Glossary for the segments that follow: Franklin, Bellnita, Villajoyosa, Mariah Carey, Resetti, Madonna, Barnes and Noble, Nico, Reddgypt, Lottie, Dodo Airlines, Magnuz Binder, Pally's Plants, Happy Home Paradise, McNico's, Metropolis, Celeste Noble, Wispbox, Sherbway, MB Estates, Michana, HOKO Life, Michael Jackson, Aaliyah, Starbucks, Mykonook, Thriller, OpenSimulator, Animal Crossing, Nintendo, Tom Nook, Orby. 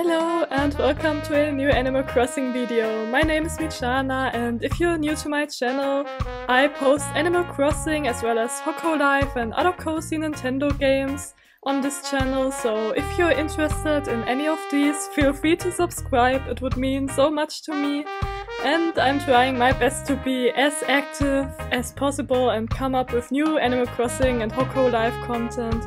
Hello and welcome to a new Animal Crossing video. My name is Michana and if you're new to my channel, I post Animal Crossing as well as HOKO Life and other cozy Nintendo games on this channel, so if you're interested in any of these, feel free to subscribe, it would mean so much to me. And I'm trying my best to be as active as possible and come up with new Animal Crossing and HOKO Life content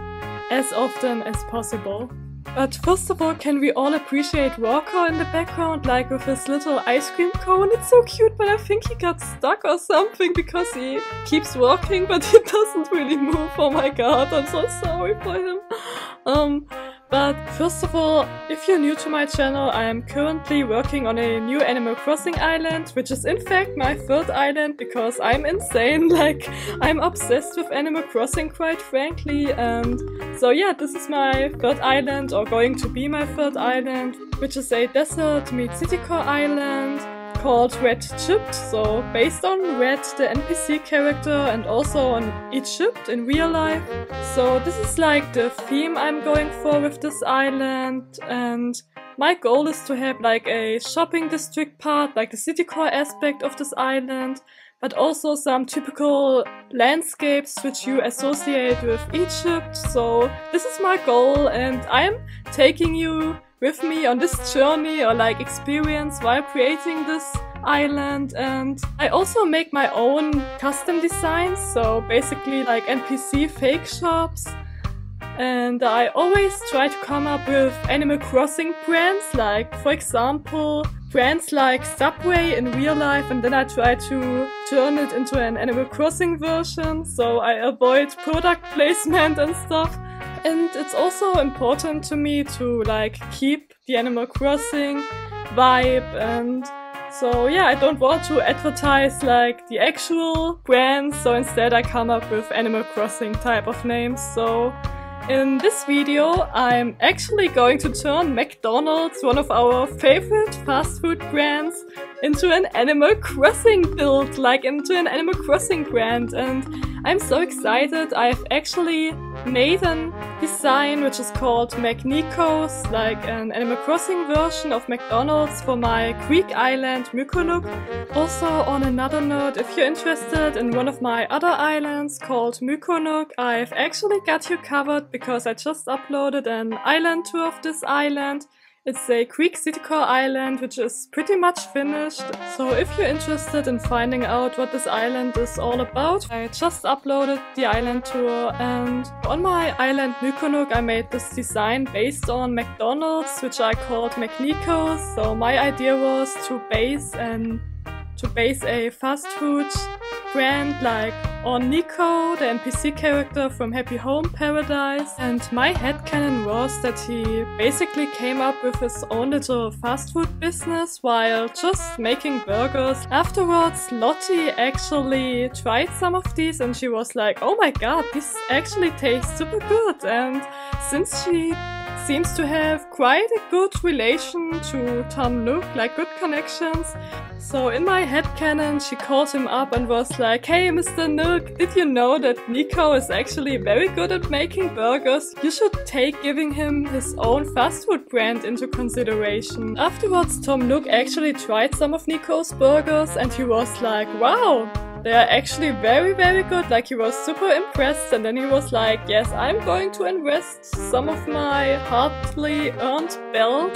as often as possible. But first of all, can we all appreciate Walker in the background, like with his little ice cream cone? It's so cute, but I think he got stuck or something because he keeps walking but he doesn't really move. Oh my god, I'm so sorry for him. But first of all, if you're new to my channel, I am currently working on a new Animal Crossing island, which is in fact my third island because I'm insane, like I'm obsessed with Animal Crossing quite frankly, and so yeah, this is my third island, or going to be my third island, which is a desert meets city core island called Reddgypt, so based on Red, the NPC character, and also on Egypt in real life. So this is like the theme I'm going for with this island, and my goal is to have like a shopping district part, like the city core aspect of this island, but also some typical landscapes which you associate with Egypt. So this is my goal and I'm taking you with me on this journey or like experience while creating this island. And I also make my own custom designs, so basically like NPC fake shops, and I always try to come up with Animal Crossing brands, like for example brands like Subway in real life, and then I try to turn it into an Animal Crossing version, so I avoid product placement and stuff. And it's also important to me to like keep the Animal Crossing vibe, and so yeah, I don't want to advertise like the actual brands, so instead I come up with Animal Crossing type of names. So in this video I'm actually going to turn McDonald's, one of our favorite fast food brands, into an Animal Crossing build, like into an Animal Crossing brand, and I'm so excited. I've actually made a design which is called McNico's, like an Animal Crossing version of McDonald's for my Greek island Mykonook. Also on another note, if you're interested in one of my other islands called Mykonook, I've actually got you covered because I just uploaded an island tour of this island. It's a Greek city core island which is pretty much finished, so if you're interested in finding out what this island is all about, I just uploaded the island tour. And on my island Mykonook I made this design based on McDonald's, which I called McNico's. So my idea was to base a fast food brand like on Nico, the NPC character from Happy Home Paradise, and my headcanon was that he basically came up with his own little fast food business while just making burgers. Afterwards, Lottie actually tried some of these and she was like, oh my god, this actually tastes super good, and since she seems to have quite a good relation to Tom Nook, like good connections. So in my headcanon she called him up and was like, hey Mr. Nook, did you know that Nico is actually very good at making burgers? You should take giving him his own fast food brand into consideration. Afterwards Tom Nook actually tried some of Nico's burgers and he was like, wow! They are actually very good, like he was super impressed, and then he was like, yes, I'm going to invest some of my hardly earned bells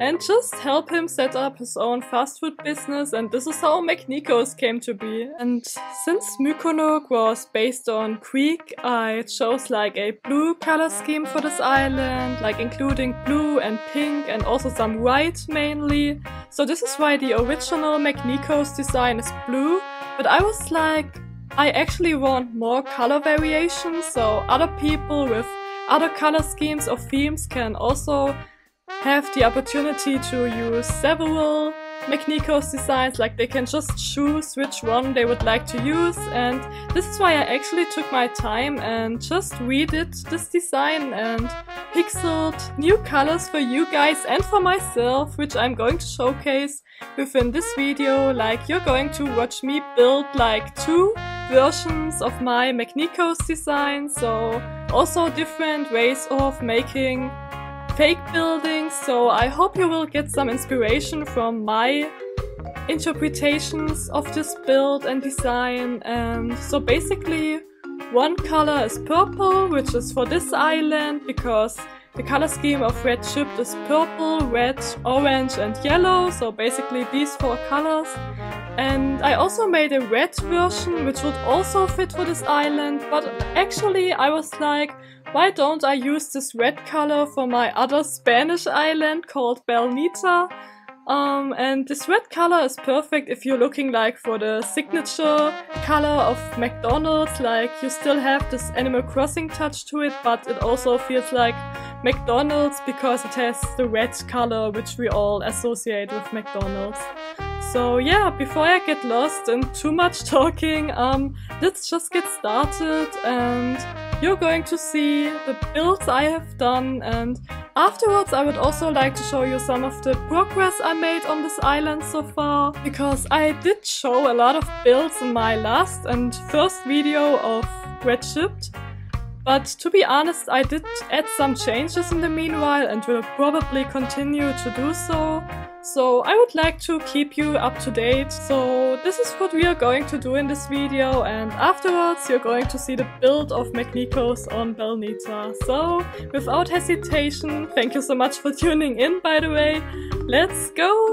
and just help him set up his own fast food business, and this is how McNico's came to be. And since Mykonook was based on Greek, I chose like a blue color scheme for this island, like including blue and pink and also some white mainly. So this is why the original McNico's design is blue, but I was like, I actually want more color variations, so other people with other color schemes or themes can also have the opportunity to use several McNico's designs, like they can just choose which one they would like to use. And this is why I actually took my time and just redid this design and pixeled new colors for you guys and for myself, which I'm going to showcase within this video. Like you're going to watch me build like two versions of my McNico's design, so also different ways of making fake buildings, so I hope you will get some inspiration from my interpretations of this build and design. And so basically one color is purple, which is for this island, because the color scheme of Reddgypt is purple, red, orange and yellow, so basically these four colors. And I also made a red version, which would also fit for this island, but actually I was like, why don't I use this red color for my other Spanish island called Bellnita? And this red color is perfect if you're looking like for the signature color of McDonald's, like you still have this Animal Crossing touch to it, but it also feels like McDonald's because it has the red color which we all associate with McDonald's. So yeah, before I get lost and too much talking, let's just get started, and you're going to see the builds I have done, and afterwards I would also like to show you some of the progress I made on this island so far, because I did show a lot of builds in my last and first video of Reddgypt. But to be honest, I did add some changes in the meanwhile and will probably continue to do so. So I would like to keep you up to date. So this is what we are going to do in this video, and afterwards you're going to see the build of McNico's on Bellnita. So without hesitation, thank you so much for tuning in, by the way. Let's go!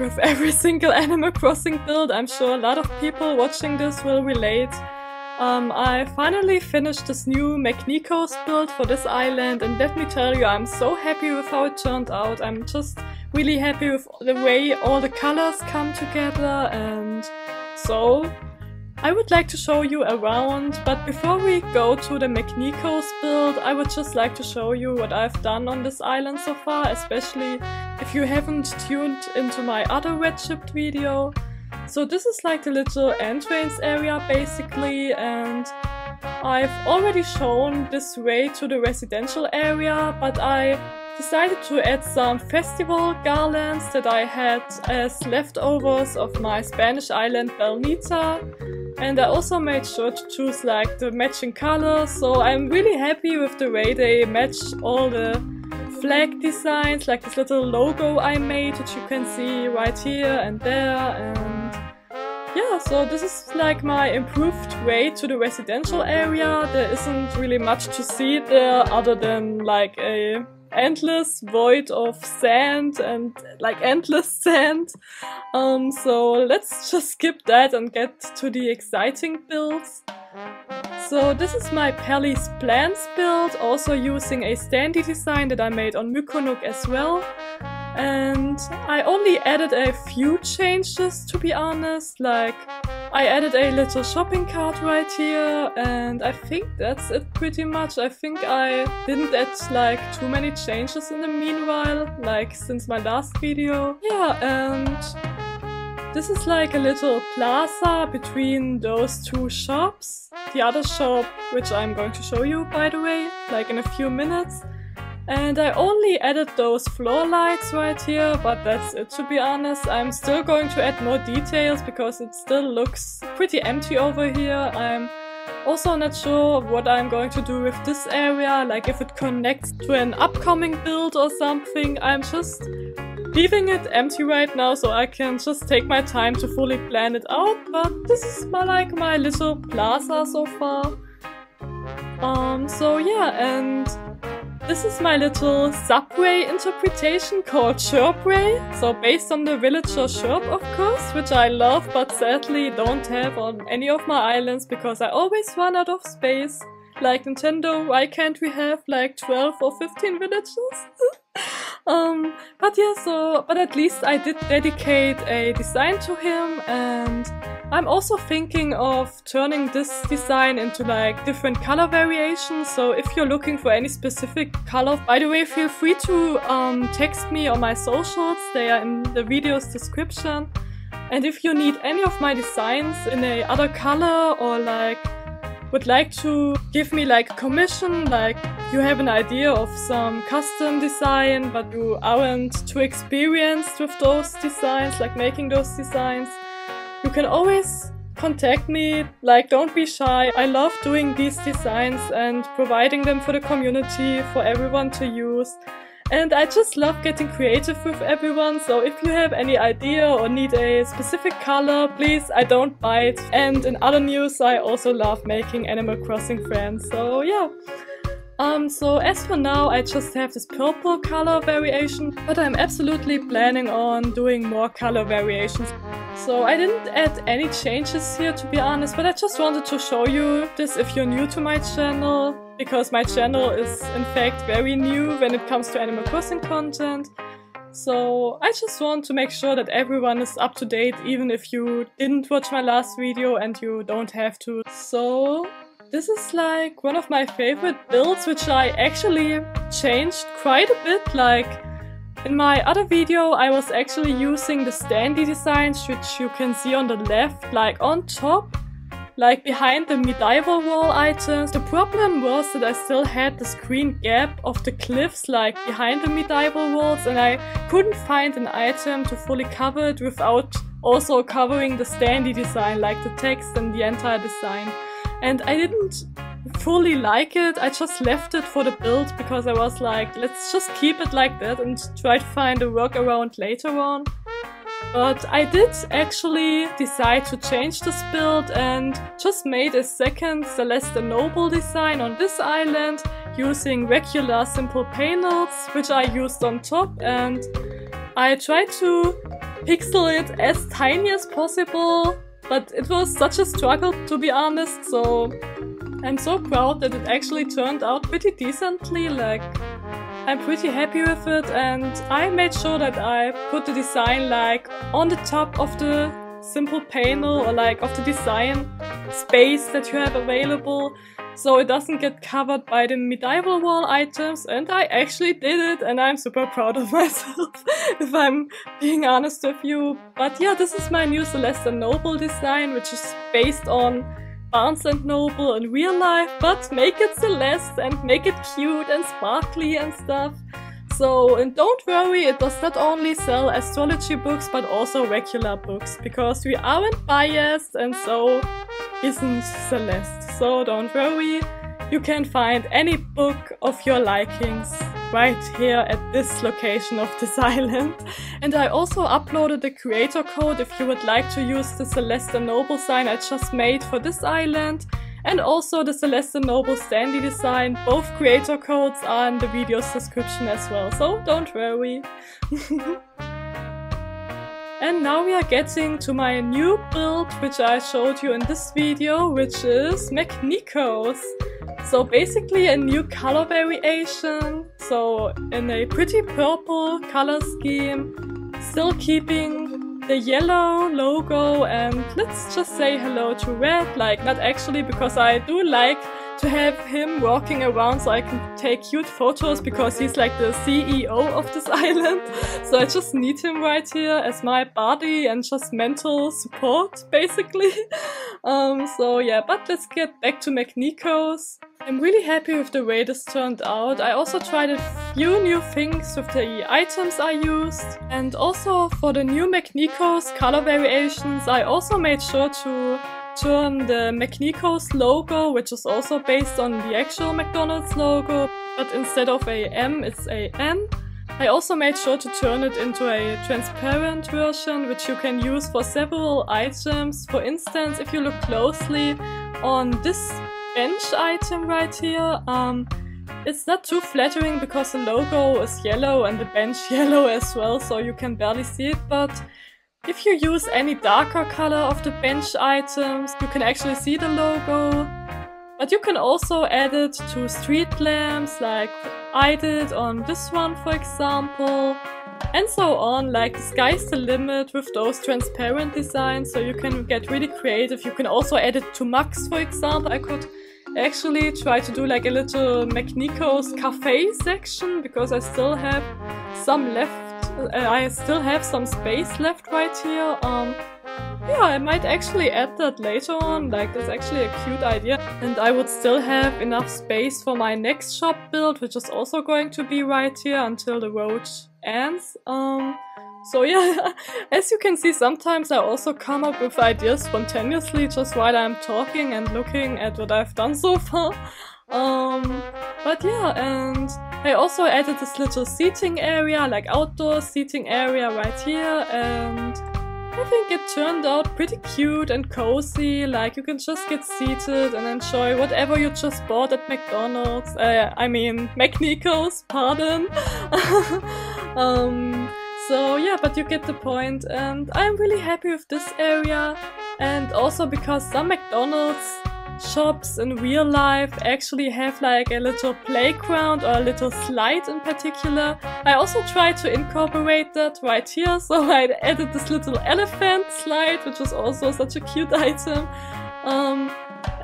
With every single Animal Crossing build, I'm sure a lot of people watching this will relate. I finally finished this new McNico's build for this island, and let me tell you, I'm so happy with how it turned out. I'm just really happy with the way all the colors come together, and so I would like to show you around. But before we go to the McNico's build, I would just like to show you what I've done on this island so far, especially if you haven't tuned into my other Reddgypt video. So this is like the little entrance area basically, and I've already shown this way to the residential area, but I decided to add some festival garlands that I had as leftovers of my Spanish island Bellnita, and I also made sure to choose like the matching colors, so I'm really happy with the way they match all the flag designs, like this little logo I made, which you can see right here and there. And yeah, so this is like my improved way to the residential area. There isn't really much to see there other than like a endless void of sand and like endless sand. So let's just skip that and get to the exciting builds. So this is my Pally's Plants build, also using a standee design that I made on Mykonook as well. And I only added a few changes, to be honest, like I added a little shopping cart right here, and I think that's it pretty much. I think I didn't add like too many changes in the meanwhile, like since my last video. Yeah, and this is like a little plaza between those two shops. The other shop, which I'm going to show you by the way, like in a few minutes. And I only added those floor lights right here, but that's it to be honest. I'm still going to add more details because it still looks pretty empty over here. I'm also not sure what I'm going to do with this area, like if it connects to an upcoming build or something. I'm just leaving it empty right now so I can just take my time to fully plan it out. But this is like my little plaza so far. So yeah, and this is my little subway interpretation called Sherbway, so based on the villager Sherb of course, which I love but sadly don't have on any of my islands because I always run out of space. Like Nintendo, why can't we have like 12 or 15 villages? But yeah, but at least I did dedicate a design to him, and I'm also thinking of turning this design into like different color variations, so if you're looking for any specific color, by the way, feel free to text me on my socials, they are in the video's description. And if you need any of my designs in a other color, or like would like to give me like a commission, like you have an idea of some custom design but you aren't too experienced with those designs, like making those designs, you can always contact me, like don't be shy. I love doing these designs and providing them for the community, for everyone to use. And I just love getting creative with everyone, so if you have any idea or need a specific color, please, I don't bite. And in other news, I also love making Animal Crossing friends, so yeah. So as for now, I just have this purple color variation, but I'm absolutely planning on doing more color variations. So I didn't add any changes here to be honest, but I just wanted to show you this if you're new to my channel, because my channel is in fact very new when it comes to Animal Crossing content. So I just want to make sure that everyone is up to date, even if you didn't watch my last video and you don't have to. So this is like one of my favorite builds, which I actually changed quite a bit. Like in my other video, I was actually using the standee designs, which you can see on the left, like on top, like behind the medieval wall items. The problem was that I still had this green gap of the cliffs, like behind the medieval walls, and I couldn't find an item to fully cover it without also covering the standee design, like the text and the entire design. And I didn't fully like it, I just left it for the build because I was like, let's just keep it like that and try to find a workaround later on. But I did actually decide to change this build and just made a second Celeste Noble design on this island using regular simple panels, which I used on top, and I tried to pixel it as tiny as possible, but it was such a struggle to be honest, so I'm so proud that it actually turned out pretty decently, like I'm pretty happy with it, and I made sure that I put the design like on the top of the simple panel or like of the design space that you have available, so it doesn't get covered by the medieval wall items, and I actually did it and I'm super proud of myself if I'm being honest with you. But yeah, this is my new Celeste Noble design, which is based on Barnes and Noble in real life, but make it Celeste and make it cute and sparkly and stuff. So, and don't worry, it does not only sell astrology books but also regular books, because we aren't biased and so isn't Celeste. So don't worry, you can find any book of your likings right here at this location of this island. And I also uploaded the creator code if you would like to use the Celeste Noble sign I just made for this island. and also the Celeste Noble Stanley design. Both creator codes are in the video's description as well, so don't worry. And now we are getting to my new build, which I showed you in this video, which is McNico's. So basically a new color variation, so in a pretty purple color scheme, still keeping the yellow logo, and let's just say hello to Red, like not actually, because I do like to have him walking around so I can take cute photos, because he's like the CEO of this island, so I just need him right here as my body and just mental support basically. So yeah, but let's get back to McNico's. I'm really happy with the way this turned out. I also tried a few new things with the items I used, and also for the new McNico's color variations I also made sure to turn the McNico's logo, which is also based on the actual McDonald's logo, but instead of a M it's a N. I also made sure to turn it into a transparent version, which you can use for several items. For instance, if you look closely on this bench item right here, it's not too flattering because the logo is yellow and the bench yellow as well, so you can barely see it, but if you use any darker color of the bench items, you can actually see the logo. But you can also add it to street lamps, like I did on this one for example, and so on. Like the sky's the limit with those transparent designs, so you can get really creative. You can also add it to mugs, for example. I could actually try to do like a little McNico's cafe section, because I still have some left. I still have some space left right here. Yeah, I might actually add that later on, like that's actually a cute idea. And I would still have enough space for my next shop build, which is also going to be right here until the road ends. So yeah, as you can see, sometimes I also come up with ideas spontaneously just while I'm talking and looking at what I've done so far. But yeah, and I also added this little seating area, like outdoor seating area right here, and I think it turned out pretty cute and cozy. Like you can just get seated and enjoy whatever you just bought at McDonald's, I mean McNico's, pardon. So yeah, but you get the point, and I'm really happy with this area, and also because some McDonald's shops in real life actually have like a little playground or a little slide in particular. I also tried to incorporate that right here, so I added this little elephant slide, which was also such a cute item.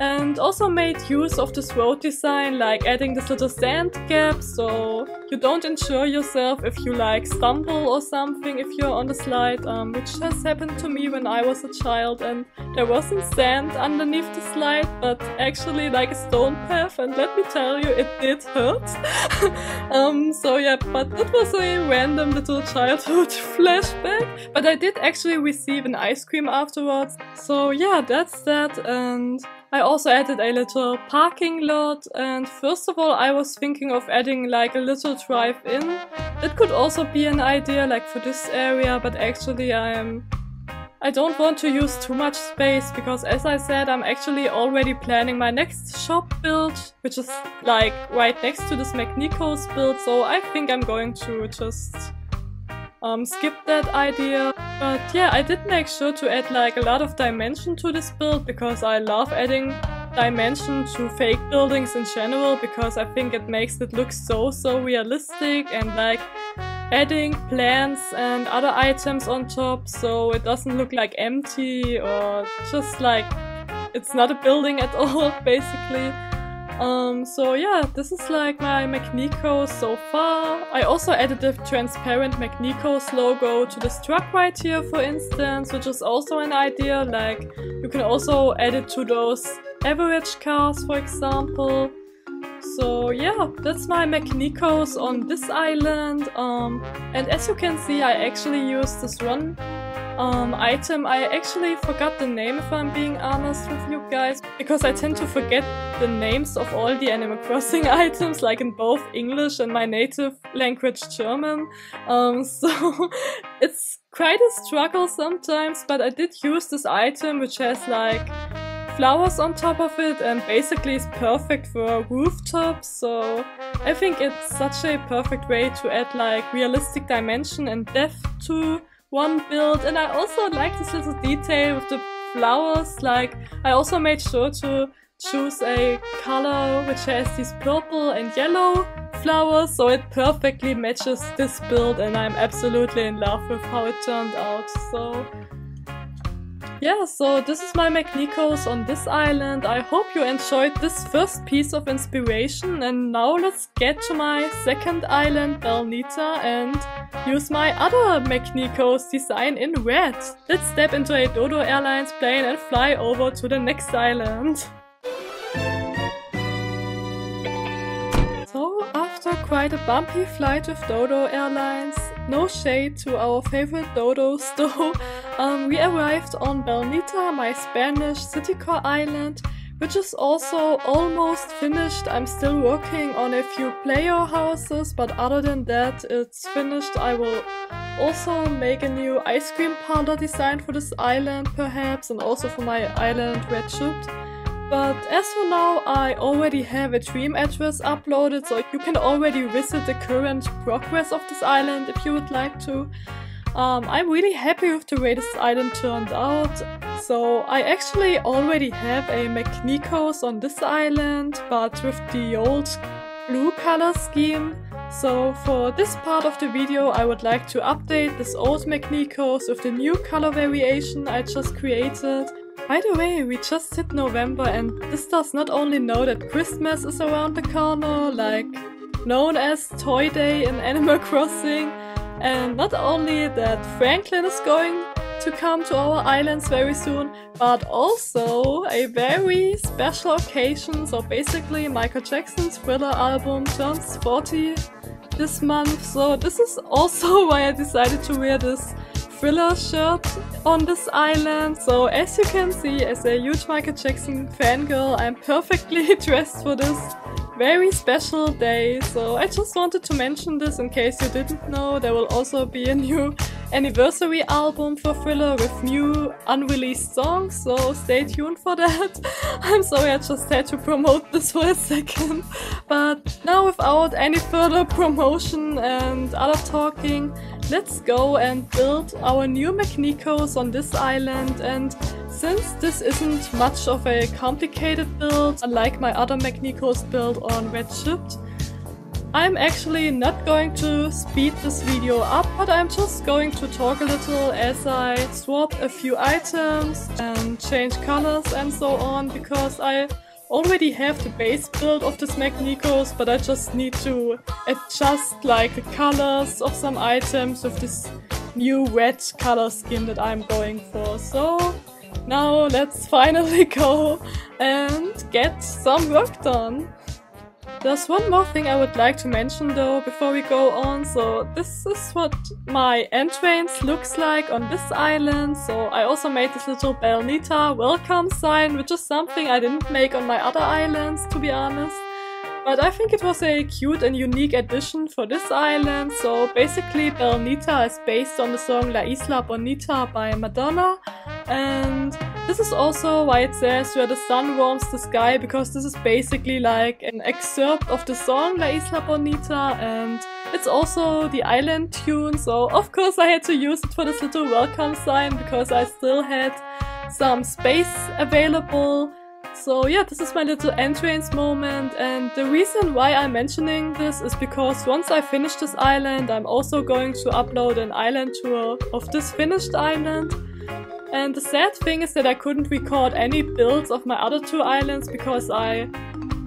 And also made use of this road design, like adding this little sand gap, so you don't injure yourself if you like stumble or something if you're on the slide, which has happened to me when I was a child and there wasn't sand underneath the slide, but actually like a stone path, and let me tell you, it did hurt. So yeah, but that was a random little childhood flashback, but I did actually receive an ice cream afterwards. So yeah, that's that, and I also added a little parking lot, and first of all I was thinking of adding like a little drive-in. That could also be an idea like for this area, but actually I don't want to use too much space, because as I said, I'm actually already planning my next shop build, which is like right next to this McNico's build, so I think I'm going to just skip that idea. But yeah, I did make sure to add like a lot of dimension to this build, because I love adding dimension to fake buildings in general, because I think it makes it look so realistic, and like adding plants and other items on top so it doesn't look like empty or just like it's not a building at all basically. So yeah, this is like my McNico's so far. I also added the transparent McNico's logo to this truck right here, for instance, which is also an idea. Like you can also add it to those average cars, for example. So yeah, that's my McNico's on this island. And as you can see, I actually used this one item. I actually forgot the name, if I'm being honest with you guys, because I tend to forget the names of all the Animal Crossing items, like in both English and my native language German. So it's quite a struggle sometimes, but I did use this item, which has like flowers on top of it, and basically it's perfect for rooftops, so I think it's such a perfect way to add like realistic dimension and depth to one build. And I also like this little detail with the flowers, like I also made sure to choose a color which has these purple and yellow flowers, so it perfectly matches this build, and I'm absolutely in love with how it turned out. So yeah, so this is my McNico's on this island. I hope you enjoyed this first piece of inspiration, and now let's get to my second island, Bellnita, and use my other McNico's design in red. Let's step into a Dodo Airlines plane and fly over to the next island. So after quite a bumpy flight with Dodo Airlines, no shade to our favorite dodos though, we arrived on Bellnita, my Spanish city core island, which is also almost finished. I'm still working on a few player houses, but other than that it's finished. I will also make a new ice cream parlor design for this island perhaps, and also for my island Reddgypt. But as for now, I already have a dream address uploaded, so you can already visit the current progress of this island if you would like to. I'm really happy with the way this island turned out. So I actually already have a McNico's on this island, but with the old blue color scheme. So for this part of the video, I would like to update this old McNico's with the new color variation I just created. By the way, we just hit November, and this does not only know that Christmas is around the corner, like known as Toy Day in Animal Crossing, and not only that Franklin is going to come to our islands very soon, but also a very special occasion. So basically Michael Jackson's Thriller album turns 40 this month, so this is also why I decided to wear this Thriller shirt on this island. So as you can see, as a huge Michael Jackson fangirl, I'm perfectly dressed for this very special day. So I just wanted to mention this in case you didn't know. There will also be a new anniversary album for Thriller with new unreleased songs, so stay tuned for that. I'm sorry, I just had to promote this for a second. But now without any further promotion and other talking, let's go and build our new McNico's on this island. And since this isn't much of a complicated build, unlike my other McNico's build on Reddgypt, I'm actually not going to speed this video up, but I'm just going to talk a little as I swap a few items and change colors and so on, because I already have the base build of this McNico's, but I just need to adjust like the colors of some items with this new red color scheme that I'm going for. So now let's finally go and get some work done. There's one more thing I would like to mention though before we go on. So this is what my entrance looks like on this island. So I also made this little Bellnita welcome sign, which is something I didn't make on my other islands to be honest. But I think it was a cute and unique addition for this island. So basically Bellnita is based on the song La Isla Bonita by Madonna, and this is also why it says where the sun warms the sky, because this is basically like an excerpt of the song La Isla Bonita, and it's also the island tune, so of course I had to use it for this little welcome sign because I still had some space available. So yeah, this is my little entrance moment, and the reason why I'm mentioning this is because once I finish this island, I'm also going to upload an island tour of this finished island. And the sad thing is that I couldn't record any builds of my other two islands because I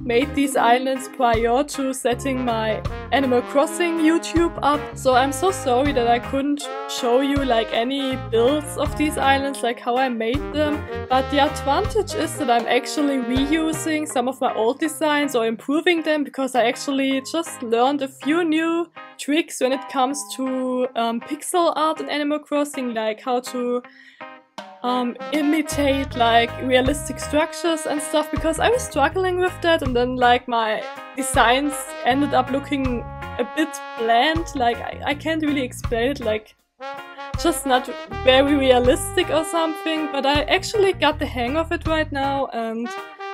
made these islands prior to setting my Animal Crossing YouTube up. So I'm so sorry that I couldn't show you like any builds of these islands, like how I made them. But the advantage is that I'm actually reusing some of my old designs or improving them, because I actually just learned a few new tricks when it comes to pixel art in Animal Crossing, like how to imitate like realistic structures and stuff, because I was struggling with that, and then like my designs ended up looking a bit bland, like I can't really explain it, like just not very realistic or something, but I actually got the hang of it right now, and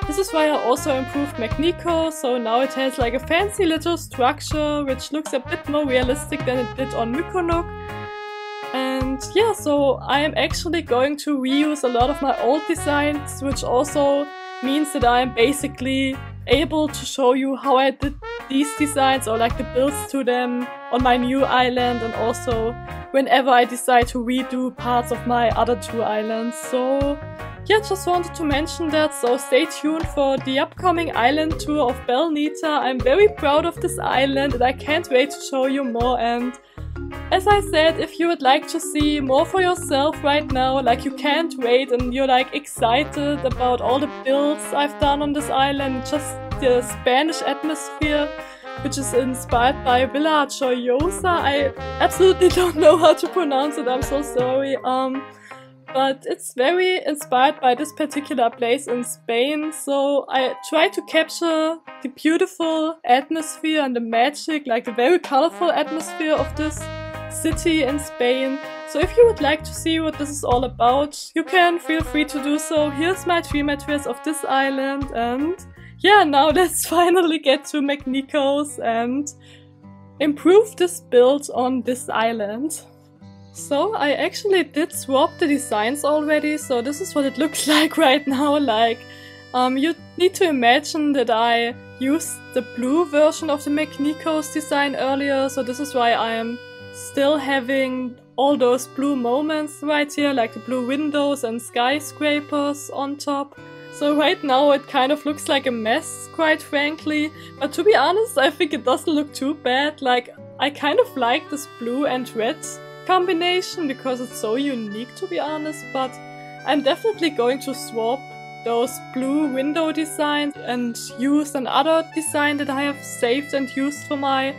this is why I also improved McNico's, so now it has like a fancy little structure which looks a bit more realistic than it did on Mykonook. And yeah, so I am actually going to reuse a lot of my old designs, which also means that I am basically able to show you how I did these designs, or like the builds to them, on my new island, and also whenever I decide to redo parts of my other two islands. So yeah, just wanted to mention that, so stay tuned for the upcoming island tour of Bellnita. I'm very proud of this island and I can't wait to show you more. And as I said, if you would like to see more for yourself right now, like you can't wait and you're like excited about all the builds I've done on this island, just the Spanish atmosphere, which is inspired by Villajoyosa. I absolutely don't know how to pronounce it, I'm so sorry. But it's very inspired by this particular place in Spain, so I try to capture the beautiful atmosphere and the magic, like the very colorful atmosphere of this city in Spain. So if you would like to see what this is all about, you can feel free to do so. Here's my dream address of this island, and yeah, now let's finally get to McNico's and improve this build on this island. So I actually did swap the designs already, so this is what it looks like right now. Like, you need to imagine that I used the blue version of the McNico's design earlier, so this is why I am still having all those blue moments right here, like the blue windows and skyscrapers on top. So right now it kind of looks like a mess, quite frankly, but to be honest I think it doesn't look too bad. Like, I kind of like this blue and red combination because it's so unique, to be honest, but I'm definitely going to swap those blue window designs and use another design that I have saved and used for my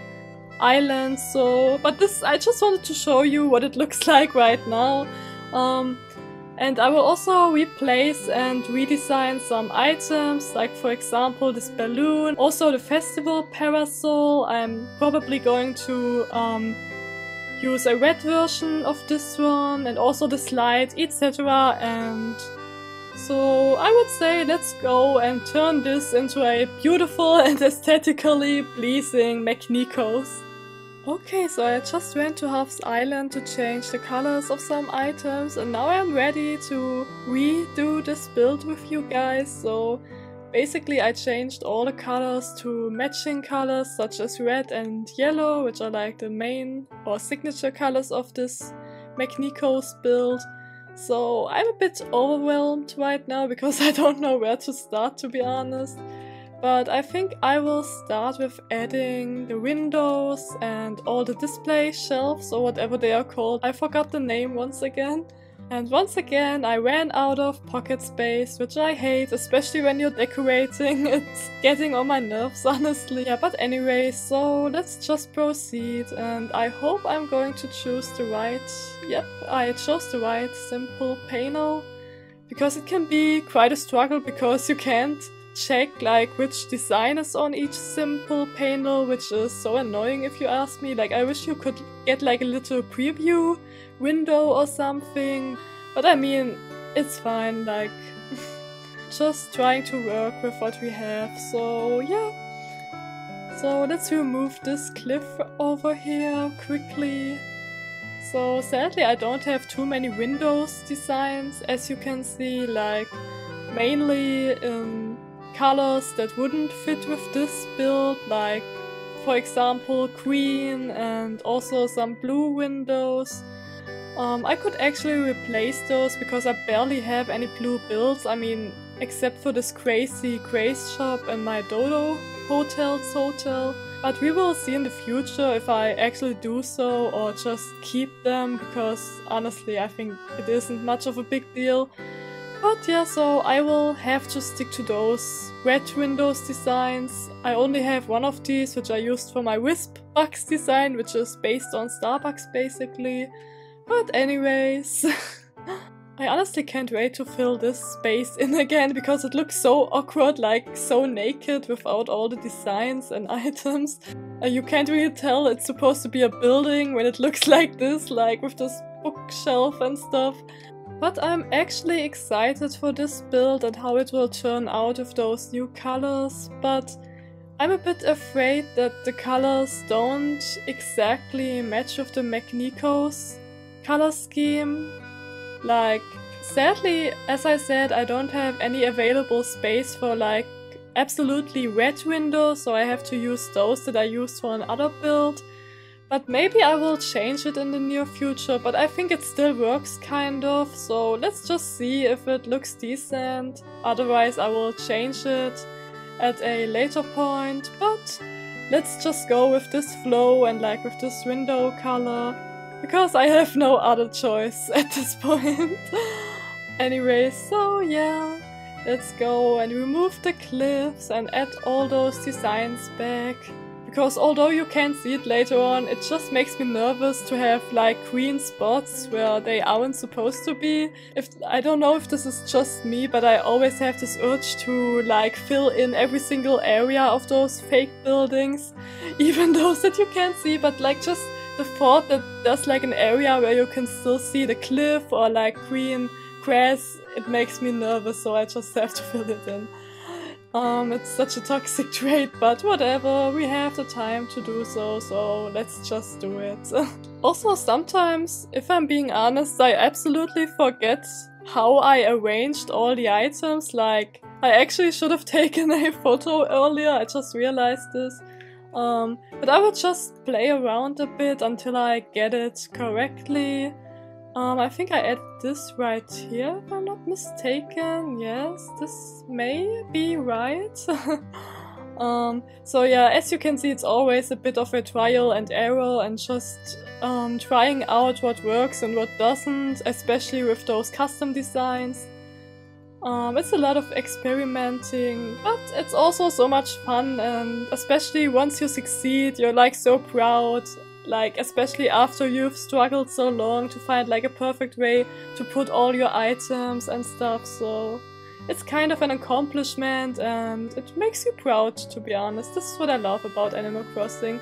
island. So, but this, I just wanted to show you what it looks like right now. And I will also replace and redesign some items, like for example this balloon, also the festival parasol. I'm probably going to use a red version of this one, and also the slide, etc. And so I would say let's go and turn this into a beautiful and aesthetically pleasing McNico's. Okay, so I just went to Half's Island to change the colors of some items, and now I'm ready to redo this build with you guys. So basically I changed all the colors to matching colors such as red and yellow, which are like the main or signature colors of this McNico's build. So I'm a bit overwhelmed right now because I don't know where to start, to be honest. But I think I will start with adding the windows and all the display shelves, or whatever they are called. I forgot the name once again. And once again I ran out of pocket space, which I hate, especially when you're decorating. It's getting on my nerves, honestly. Yeah, but anyway, so let's just proceed, and I hope I'm going to choose the right, yep, I chose the right simple panel, because it can be quite a struggle because you can't check like which design is on each simple panel, which is so annoying if you ask me. Like, I wish you could get like a little preview window or something, but I mean, it's fine, like just trying to work with what we have. So yeah, so let's remove this cliff over here quickly. So sadly I don't have too many windows designs, as you can see, like mainly in colors that wouldn't fit with this build, like for example green and also some blue windows. I could actually replace those because I barely have any blue builds, I mean except for this crazy Grace shop and my Dodo Hotels hotel, but we will see in the future if I actually do so or just keep them, because honestly I think it isn't much of a big deal. But yeah, so I will have to stick to those red windows designs. I only have one of these, which I used for my Wispbox design, which is based on Starbucks basically. But anyways, I honestly can't wait to fill this space in again, because it looks so awkward, like so naked without all the designs and items. You can't really tell it's supposed to be a building when it looks like this, like with this bookshelf and stuff. But I'm actually excited for this build and how it will turn out with those new colors, but I'm a bit afraid that the colors don't exactly match with the McNico's color scheme. Like, sadly, as I said, I don't have any available space for like absolutely red windows, so I have to use those that I used for another build. But maybe I will change it in the near future, but I think it still works kind of, so let's just see if it looks decent. Otherwise I will change it at a later point, but let's just go with this flow and like with this window color, because I have no other choice at this point. Anyway, so yeah, let's go and remove the cliffs and add all those designs back. Because although you can see it later on, it just makes me nervous to have like green spots where they aren't supposed to be. I don't know if this is just me, but I always have this urge to like fill in every single area of those fake buildings. Even those that you can't see, but like just the thought that there's like an area where you can still see the cliff or like green grass, it makes me nervous, so I just have to fill it in. It's such a toxic trait, but whatever, we have the time to do so, so let's just do it. Also, sometimes, if I'm being honest, I absolutely forget how I arranged all the items. Like, I actually should have taken a photo earlier, I just realized this. But I would just play around a bit until I get it correctly. I think I add this right here, if I'm not mistaken. Yes, this may be right. So yeah, as you can see, it's always a bit of a trial and error and just trying out what works and what doesn't, especially with those custom designs. It's a lot of experimenting, but it's also so much fun, and especially once you succeed, you're like so proud. Like, especially after you've struggled so long to find like a perfect way to put all your items and stuff, so it's kind of an accomplishment and it makes you proud, to be honest. This is what I love about Animal Crossing.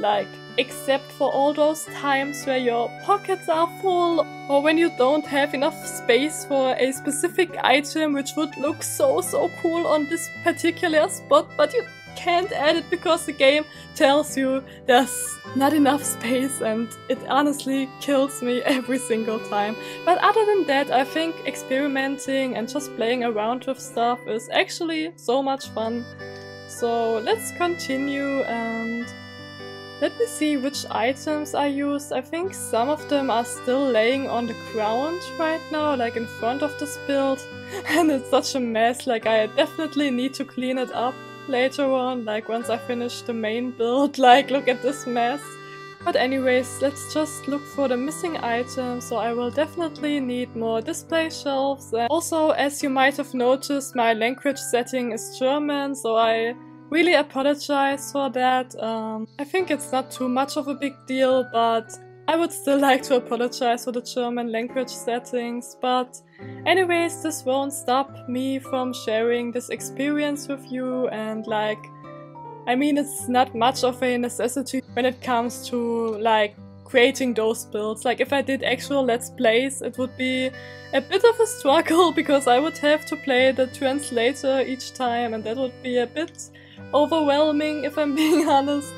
Like, except for all those times where your pockets are full or when you don't have enough space for a specific item which would look so cool on this particular spot, but you can't add it because the game tells you there's not enough space, and it honestly kills me every single time. But other than that, I think experimenting and just playing around with stuff is actually so much fun. So let's continue, and let me see which items I used. I think some of them are still laying on the ground right now, like in front of this build, and it's such a mess, like I definitely need to clean it up later on, like once I finish the main build. Like, look at this mess. But anyways, let's just look for the missing items, so I will definitely need more display shelves. And also, as you might have noticed, my language setting is German, so I really apologize for that. I think it's not too much of a big deal, but I would still like to apologize for the German language settings, but anyways, this won't stop me from sharing this experience with you, and like, I mean, it's not much of a necessity when it comes to like creating those builds. Like, if I did actual Let's Plays, it would be a bit of a struggle because I would have to play the translator each time, and that would be a bit overwhelming if I'm being honest.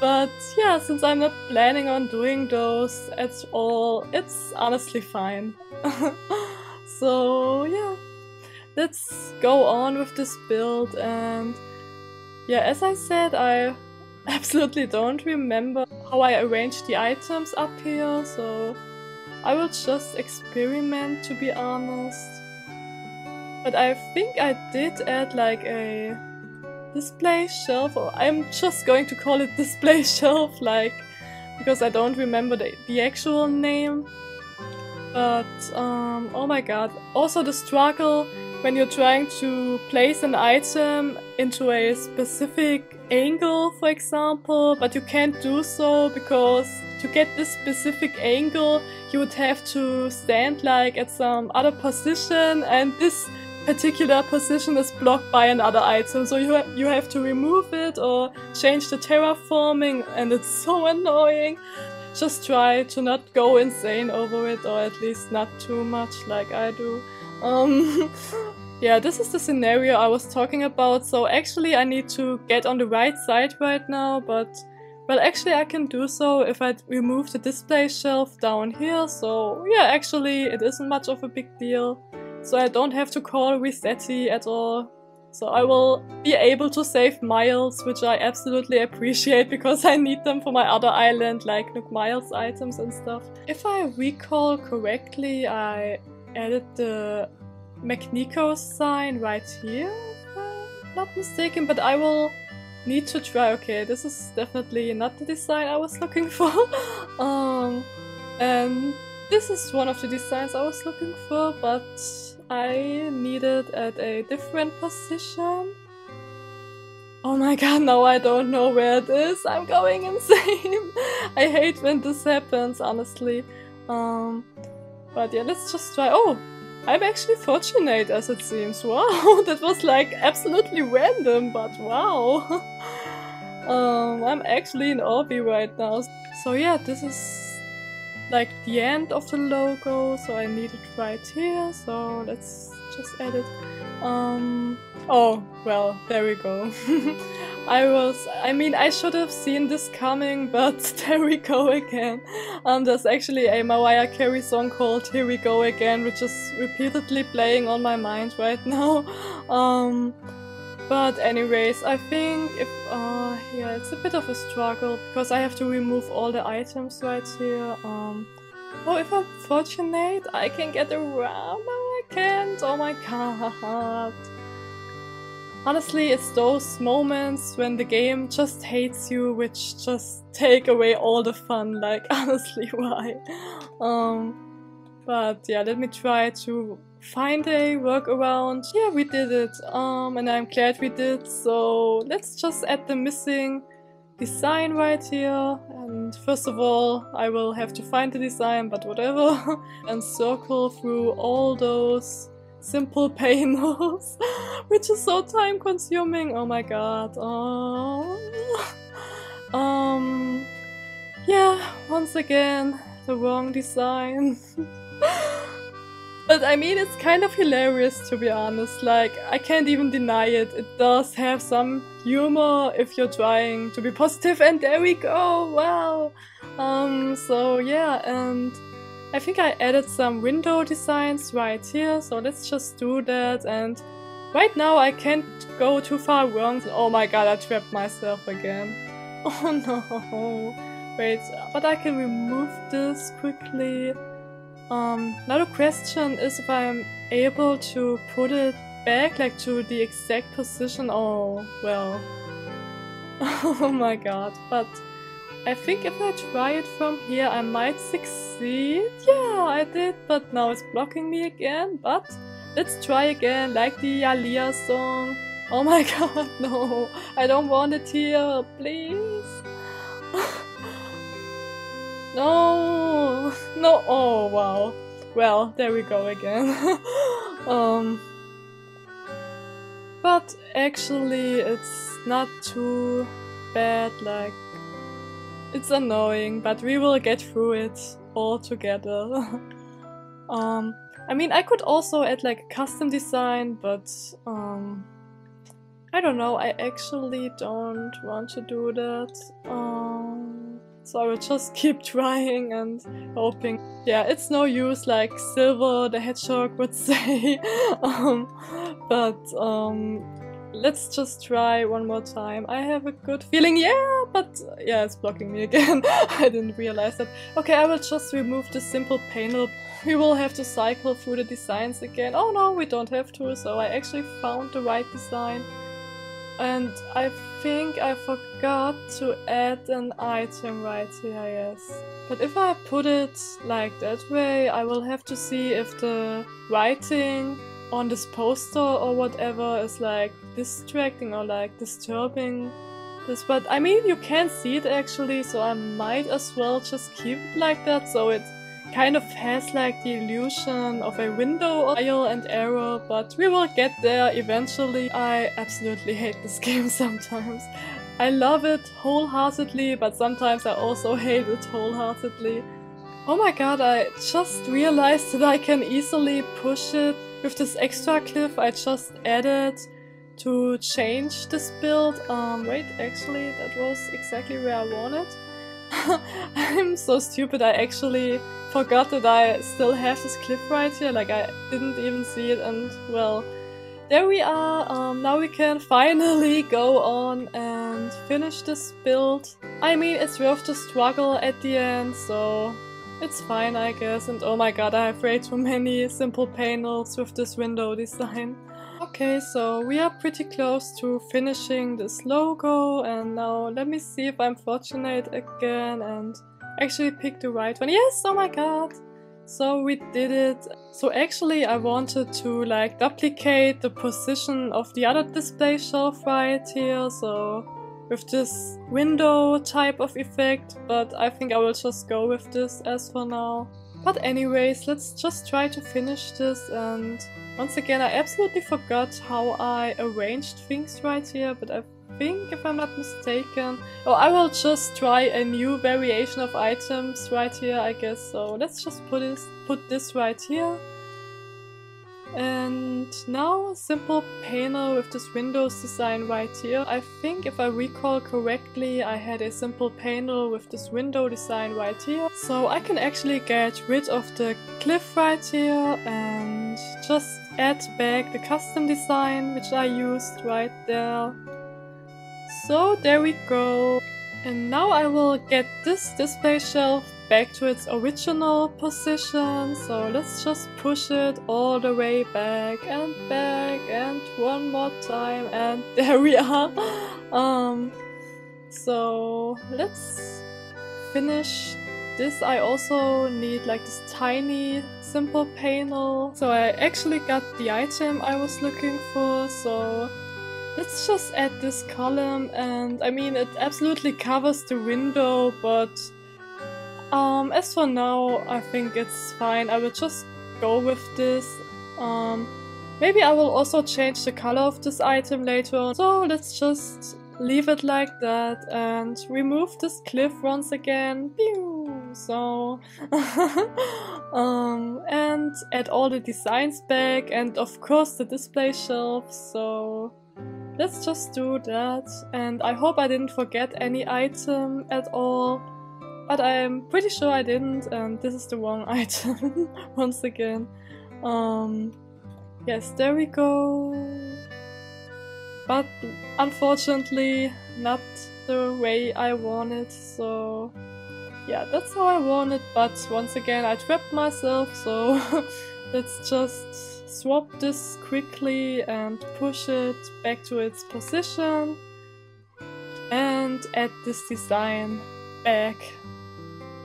But yeah, since I'm not planning on doing those at all, it's honestly fine. So yeah, let's go on with this build, and yeah, as I said, I absolutely don't remember how I arranged the items up here, so I will just experiment, to be honest. But I think I did add like a display shelf, or I'm just going to call it display shelf, like, because I don't remember the actual name. But oh my god, also the struggle when you're trying to place an item into a specific angle, for example, but you can't do so because to get this specific angle you would have to stand like at some other position, and this particular position is blocked by another item, so you have to remove it or change the terraforming, and it's so annoying. just try to not go insane over it, or at least not too much like I do. Yeah, this is the scenario I was talking about, so actually I need to get on the right side right now, but well, actually I can do so if I remove the display shelf down here, so yeah, actually it isn't much of a big deal, so I don't have to call Resetti at all. So I will be able to save miles, which I absolutely appreciate because I need them for my other island, like Nook Miles items and stuff. If I recall correctly, I added the McNico's sign right here, if I'm not mistaken, but I will need to try. Okay, this is definitely not the design I was looking for. And this is one of the designs I was looking for, but I need it at a different position. Oh my god, now I don't know where it is. I'm going insane. I hate when this happens, honestly. But yeah, let's just try. Oh, I'm actually fortunate as it seems. Wow, that was like absolutely random, but wow. I'm actually in Orby right now. So yeah, this is like the end of the logo, so I need it right here, so let's just add it. Oh, well, there we go. I mean, I should have seen this coming, but there we go again. There's actually a Mariah Carey song called Here We Go Again, which is repeatedly playing on my mind right now. But anyways, I think if, yeah, it's a bit of a struggle because I have to remove all the items right here. Oh, if I'm fortunate, I can get around. No, I can't. Oh my god. Honestly, it's those moments when the game just hates you, which just take away all the fun. Like, honestly, why? But yeah, let me try to find a workaround. Yeah, we did it, and I'm glad we did, so let's just add the missing design right here, and first of all I will have to find the design, but whatever, and circle through all those simple panels, which is so time consuming, oh my god. Yeah, once again, the wrong design. But I mean, it's kind of hilarious, to be honest, like, I can't even deny it. It does have some humor if you're trying to be positive, and there we go, wow! So yeah, and I think I added some window designs right here, so let's just do that, and right now I can't go too far wrong. Oh my god, I trapped myself again. Oh no! Wait, but I can remove this quickly. Now the question is if I'm able to put it back, like, to the exact position. Oh, well. Oh my god. But I think if I try it from here, I might succeed. Yeah, I did, but now it's blocking me again. But let's try again, like the Aaliyah song. Oh my god, no. I don't want it here, please. No, no, oh wow, well, there we go again. But actually it's not too bad, like, it's annoying, but we will get through it all together. I mean, I could also add like a custom design, but I don't know, I actually don't want to do that. So I will just keep trying and hoping. Yeah, it's no use, like Silver the Hedgehog would say. Let's just try one more time. I have a good feeling. Yeah, but yeah, it's blocking me again. I didn't realize that. Okay, I will just remove the simple panel. We will have to cycle through the designs again. Oh no, we don't have to. So I actually found the right design. And I think I forgot to add an item right here, yes. But if I put it like that way, I will have to see if the writing on this poster or whatever is like distracting or like disturbing this. But I mean, you can see it actually, so I might as well just keep it like that, so it kind of has like the illusion of a window, trial and error, but we will get there eventually. I absolutely hate this game sometimes. I love it wholeheartedly, but sometimes I also hate it wholeheartedly. Oh my god, I just realized that I can easily push it with this extra cliff I just added to change this build. Wait, actually that was exactly where I wanted. I'm so stupid, I actually forgot that I still have this cliff right here, like I didn't even see it, and well, there we are. Now we can finally go on and finish this build. I mean, it's worth the struggle at the end, so it's fine, I guess. And oh my god, I have way too many simple panels with this window design. Okay, so we are pretty close to finishing this logo, and now let me see if I'm fortunate again and actually pick the right one. Yes, oh my god! So we did it. So actually I wanted to like duplicate the position of the other display shelf right here, so with this window type of effect, but I think I will just go with this as for now. But anyways, let's just try to finish this, and once again I absolutely forgot how I arranged things right here, but I think if I'm not mistaken, oh, I will just try a new variation of items right here, I guess. So let's just put this right here, and now a simple panel with this windows design right here. I think if I recall correctly, I had a simple panel with this window design right here, so I can actually get rid of the cliff right here and just add back the custom design which I used right there. So there we go, and now I will get this display shelf back to its original position, so let's just push it all the way back and one more time, and there we are. So let's finish this. I also need like this tiny simple panel, so I actually got the item I was looking for, so let's just add this column. And I mean, it absolutely covers the window, but as for now, I think it's fine. I will just go with this. Maybe I will also change the color of this item later on. So let's just leave it like that and remove this cliff once again. Pew! So and add all the designs back, and of course the display shelf. So let's just do that. And I hope I didn't forget any item at all. But I'm pretty sure I didn't, and this is the wrong item once again. Yes, there we go. But unfortunately not the way I wanted, so yeah, that's how I wanted, but once again I trapped myself, so let's just swap this quickly and push it back to its position and add this design back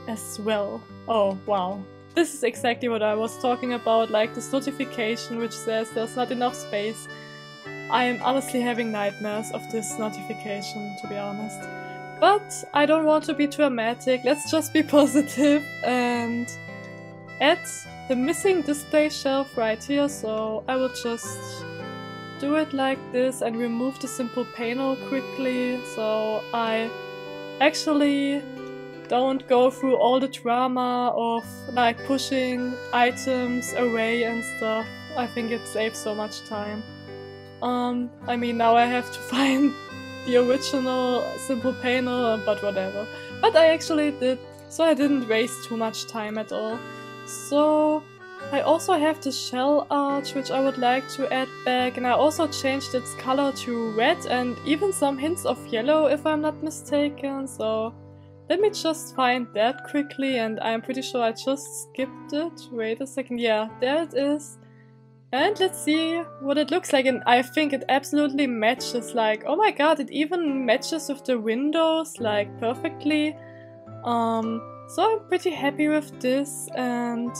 as well. Oh wow, this is exactly what I was talking about, like this notification which says there's not enough space. I am honestly having nightmares of this notification, to be honest, but I don't want to be dramatic. Let's just be positive and add the missing display shelf right here, so I will just do it like this and remove the simple panel quickly, so I actually don't go through all the drama of like pushing items away and stuff. I think it saves so much time. I mean, now I have to find the original simple panel, but whatever. But I actually did, so I didn't waste too much time at all. So I also have the shell arch which I would like to add back, and I also changed its color to red and even some hints of yellow if I'm not mistaken, so let me just find that quickly. And I'm pretty sure I just skipped it. Wait a second, yeah, there it is. And let's see what it looks like, and I think it absolutely matches, like oh my god, it even matches with the windows like perfectly. So I'm pretty happy with this. And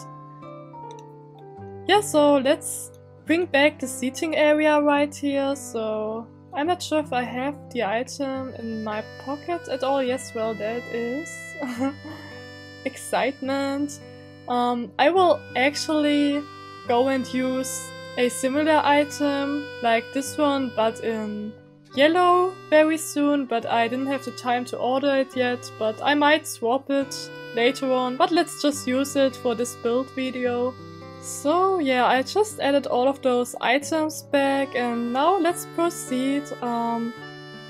yeah, so let's bring back the seating area right here, so I'm not sure if I have the item in my pocket at all. Yes, well, there it is. Excitement. I will actually go and use a similar item like this one, but in yellow very soon, but I didn't have the time to order it yet, but I might swap it later on, but let's just use it for this build video. So yeah, I just added all of those items back and now let's proceed.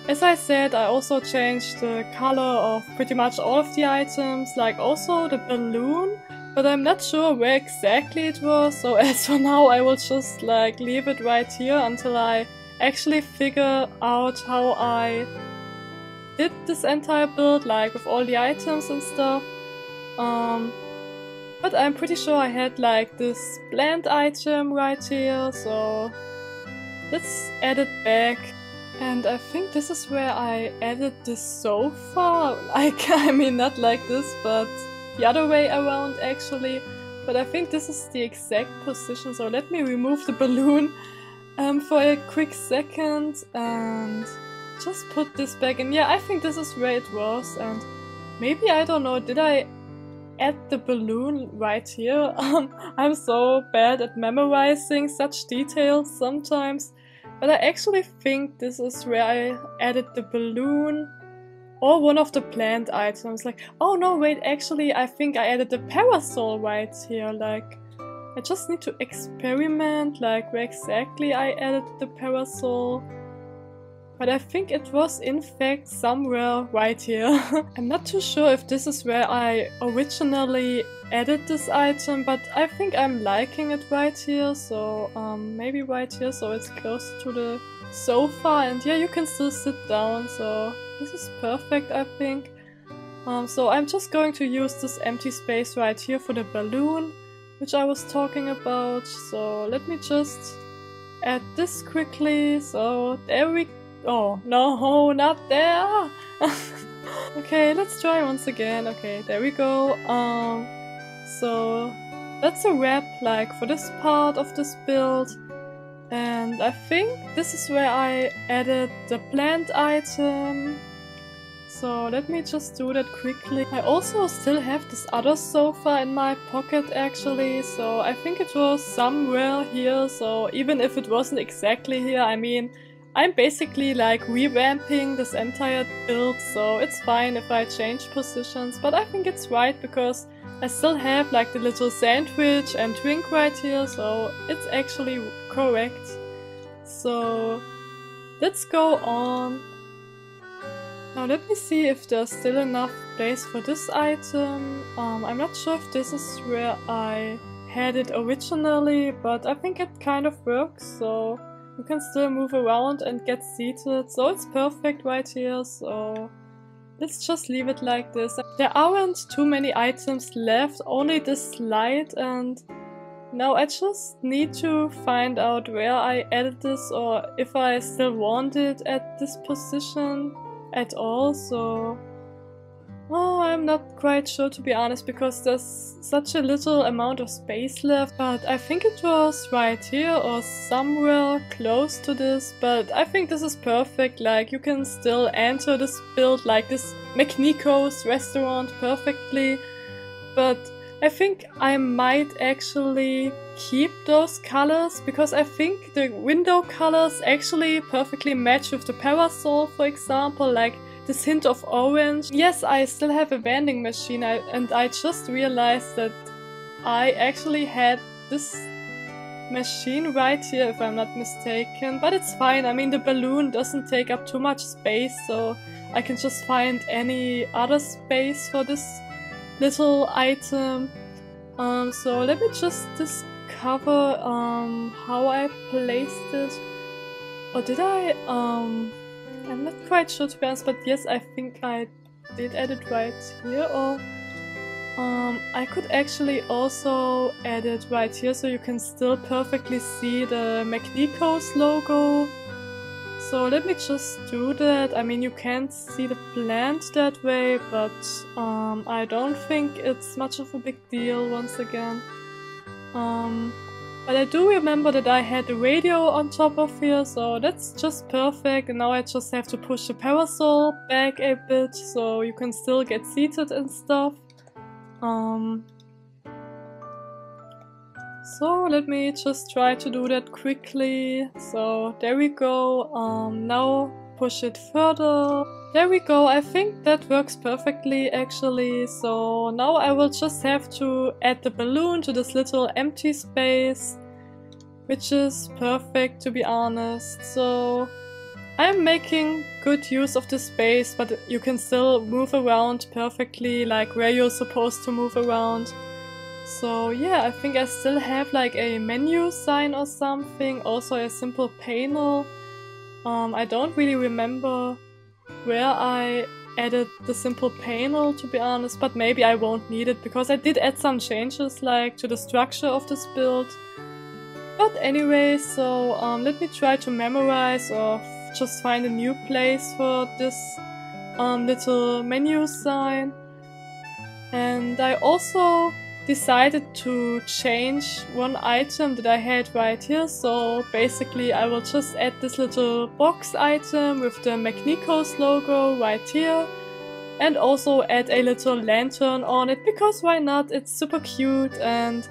As I said, I also changed the color of pretty much all of the items, like also the balloon, but I'm not sure where exactly it was, so as for now I will just like leave it right here until I actually figure out how I did this entire build, like with all the items and stuff. But I'm pretty sure I had like this bland item right here, so let's add it back. And I think this is where I added this sofa, like, I mean not like this, but the other way around actually. But I think this is the exact position, so let me remove the balloon for a quick second and just put this back in. Yeah, I think this is where it was, and maybe, I don't know, did I add the balloon right here? I'm so bad at memorizing such details sometimes, but I actually think this is where I added the balloon or one of the planned items. Like, oh no, wait, actually I think I added the parasol right here. Like, I just need to experiment like where exactly I added the parasol. But I think it was in fact somewhere right here. I'm not too sure if this is where I originally added this item, but I think I'm liking it right here, so maybe right here, so it's close to the sofa, and yeah, you can still sit down, so this is perfect, I think. So I'm just going to use this empty space right here for the balloon, which I was talking about, so let me just add this quickly, so there we go. Oh, no, not there! Okay, let's try once again. Okay, there we go. So that's a wrap, like, for this part of this build. And I think this is where I added the plant item. So let me just do that quickly. I also still have this other sofa in my pocket actually, so I think it was somewhere here. So even if it wasn't exactly here, I mean, I'm basically like revamping this entire build, so it's fine if I change positions, but I think it's right because I still have like the little sandwich and drink right here, so it's actually correct. So let's go on. Now let me see if there's still enough place for this item. I'm not sure if this is where I had it originally, but I think it kind of works, so you can still move around and get seated, so it's perfect right here, so let's just leave it like this. There aren't too many items left, only this light, and now I just need to find out where I added this or if I still want it at this position at all, so oh, I'm not quite sure to be honest because there's such a little amount of space left, but I think it was right here or somewhere close to this, but I think this is perfect, like you can still enter this build, like this McNico's restaurant perfectly, but I think I might actually keep those colors because I think the window colors actually perfectly match with the parasol, for example, like this hint of orange. Yes, I still have a vending machine, and I just realized that I actually had this machine right here, if I'm not mistaken. But it's fine, I mean the balloon doesn't take up too much space, so I can just find any other space for this little item. So let me just discover how I placed it. Or did I... I'm not quite sure to be honest, but yes, I think I did add it right here, or I could actually also add it right here, so you can still perfectly see the McNico's logo. So let me just do that. I mean, you can't see the plant that way, but I don't think it's much of a big deal once again. But I do remember that I had the radio on top of here, so that's just perfect, and now I just have to push the parasol back a bit, so you can still get seated and stuff. So let me just try to do that quickly, so there we go. Now push it further. There we go, I think that works perfectly actually. So now I will just have to add the balloon to this little empty space, which is perfect to be honest. So I'm making good use of this space, but you can still move around perfectly like where you're supposed to move around. So yeah, I think I still have like a menu sign or something, also a simple panel. I don't really remember where I added the simple panel to be honest, but maybe I won't need it because I did add some changes like to the structure of this build. But anyway, so let me try to memorize or just find a new place for this little menu sign. And I also decided to change one item that I had right here, so basically I will just add this little box item with the McNico's logo right here and also add a little lantern on it because why not, it's super cute and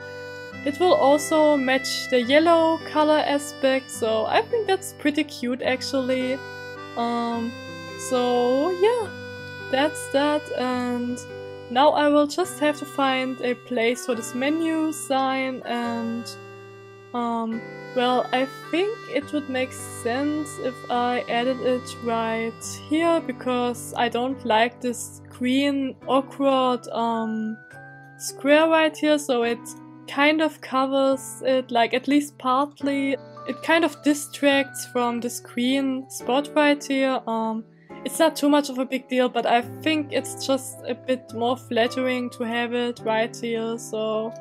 it will also match the yellow color aspect, so I think that's pretty cute actually. So yeah, that's that, and now I will just have to find a place for this menu sign and well, I think it would make sense if I added it right here because I don't like this green awkward square right here, so it kind of covers it, like at least partly. It kind of distracts from this green spot right here. It's not too much of a big deal, but I think it's just a bit more flattering to have it right here, so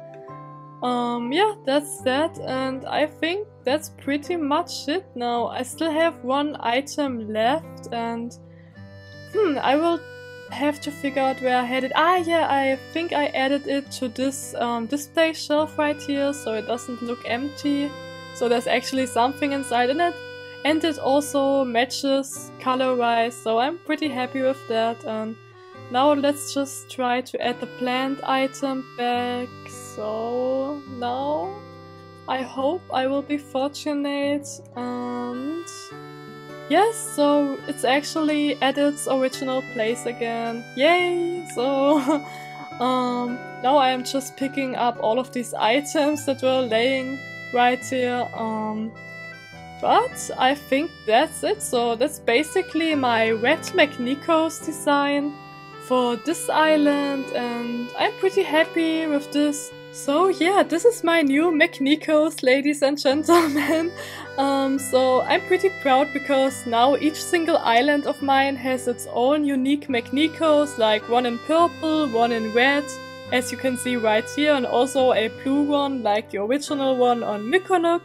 yeah, that's that, and I think that's pretty much it now. I still have one item left, and I will have to figure out where I had it. Ah yeah, I think I added it to this display shelf right here, so it doesn't look empty, so there's actually something inside in it. And it also matches color-wise, so I'm pretty happy with that. And now let's just try to add the plant item back. So now I hope I will be fortunate. And yes, so it's actually at its original place again. Yay! So now I am just picking up all of these items that were laying right here. But I think that's it, so that's basically my red McNico's design for this island and I'm pretty happy with this. So yeah, this is my new McNico's, ladies and gentlemen. So I'm pretty proud because now each single island of mine has its own unique McNico's, like one in purple, one in red, as you can see right here, and also a blue one like the original one on Mykonook.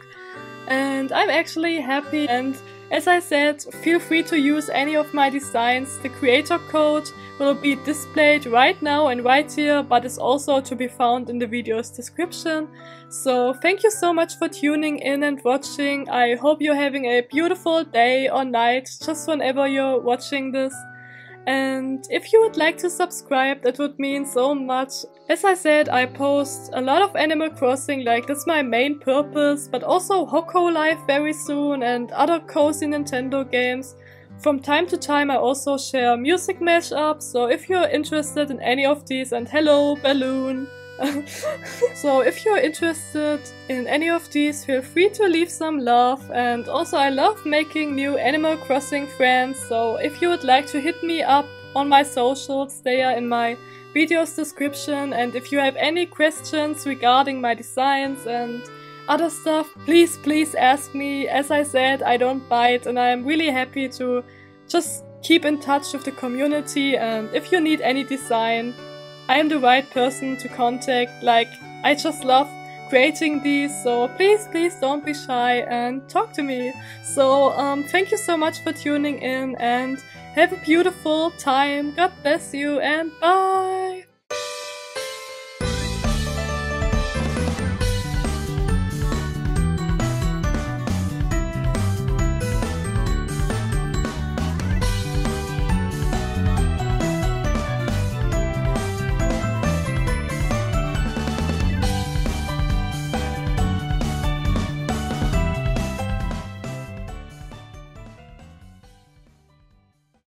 And I'm actually happy, and as I said, feel free to use any of my designs. The creator code will be displayed right now and right here, but is also to be found in the video's description. So thank you so much for tuning in and watching. I hope you're having a beautiful day or night, just whenever you're watching this. And if you would like to subscribe, that would mean so much. As I said, I post a lot of Animal Crossing, like that's my main purpose, but also HOKO Life very soon and other cozy Nintendo games. From time to time I also share music mashups, so if you're interested in any of these, and hello balloon! So if you're interested in any of these, feel free to leave some love, and also I love making new Animal Crossing friends, so if you would like to hit me up on my socials, they are in my video's description, and if you have any questions regarding my designs and other stuff, please ask me. As I said, I don't bite and I'm really happy to just keep in touch with the community, and if you need any design, I am the right person to contact, like I just love creating these, so please don't be shy and talk to me. So thank you so much for tuning in and have a beautiful time, God bless you and bye!